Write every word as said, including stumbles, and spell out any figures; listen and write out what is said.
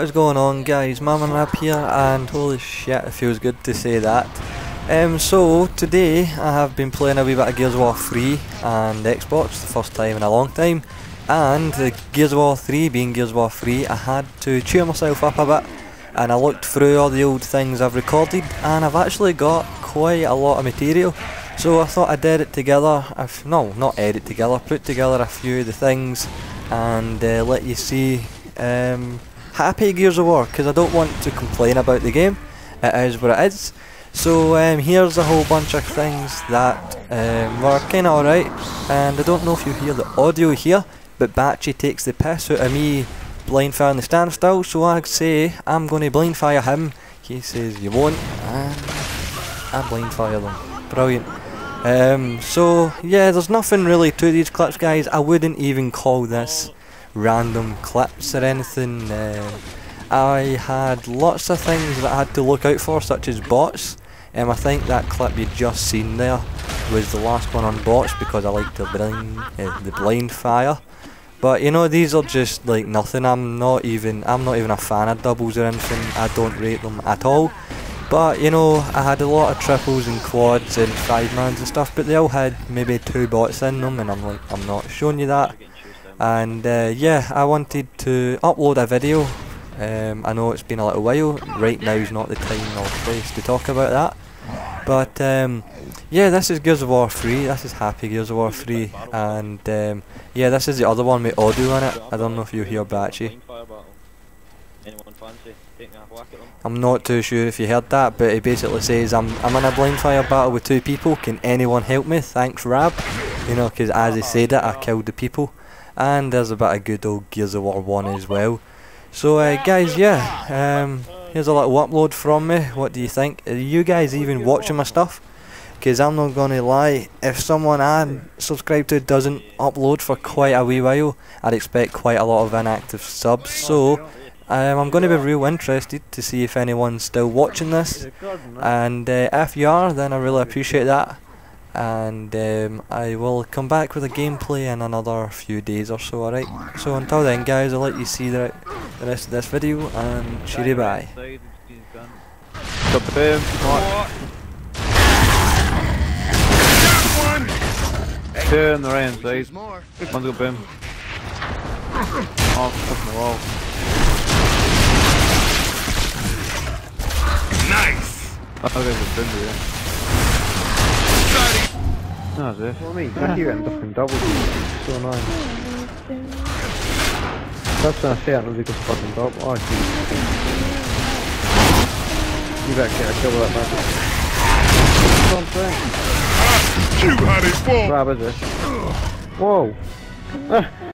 What is going on, guys? madmanRAB here, and holy shit, it feels good to say that. Um, so today I have been playing a wee bit of Gears of War three and Xbox, the first time in a long time, and the Gears of War three being Gears of War three, I had to cheer myself up a bit, and I looked through all the old things I've recorded, and I've actually got quite a lot of material. So I thought I'd edit together, I've, no, not edit together, put together a few of the things and uh, let you see um, happy Gears of War, because I don't want to complain about the game, it is what it is. So um, here's a whole bunch of things that um, were kind of alright, and I don't know if you hear the audio here, but Bachi takes the piss out of me blindfiring the standstill, so I'd say I'm going to blindfire him, he says you won't, and I blindfire them, brilliant. Um, so yeah, there's nothing really to these clips, guys. I wouldn't even call this random clips or anything. uh, I had lots of things that I had to look out for, such as bots, and um, I think that clip you just seen there was the last one on bots, because I like to bring uh, the blind fire. But you know, these are just like nothing. I'm not even I'm not even a fan of doubles or anything, I don't rate them at all. But, you know, I had a lot of triples and quads and five-mans and stuff, but they all had maybe two bots in them, and I'm like, I'm not showing you that. And, uh, yeah, I wanted to upload a video. Um, I know it's been a little while. Right now is not the time or place to talk about that. But, um, yeah, this is Gears of War three. This is happy Gears of War three. And, um, yeah, this is the other one with audio in it. I don't know if you hear Bachi. I'm not too sure if you heard that, but it basically says I'm I'm in a blindfire battle with two people. Can anyone help me? Thanks, Rab. You know, because as he said it, I killed the people. And there's a bit of good old Gears of War one as well. So, uh, guys, yeah, um, here's a little upload from me. What do you think? Are you guys even watching my stuff? Because I'm not gonna lie, if someone I'm subscribed to doesn't upload for quite a wee while, I'd expect quite a lot of inactive subs. So. Um, I'm going to be real interested to see if anyone's still watching this, and uh, if you are, then I really appreciate that, and um, I will come back with a gameplay in another few days or so, alright? So until then, guys, I'll let you see the, the rest of this video, and cheery bye. Two in the right hand side, one's got boom. Oh, it's up the wall. Nice! Oh, there's a bender, yeah. No, there's this. What do you mean? I keep getting fucking doubles. It's so annoying. That's when I say I don't think it's fucking double. Oh, jeez. You better get a kill with that magic. That's what I'm saying. You had it, boy! Grab it, this. Whoa!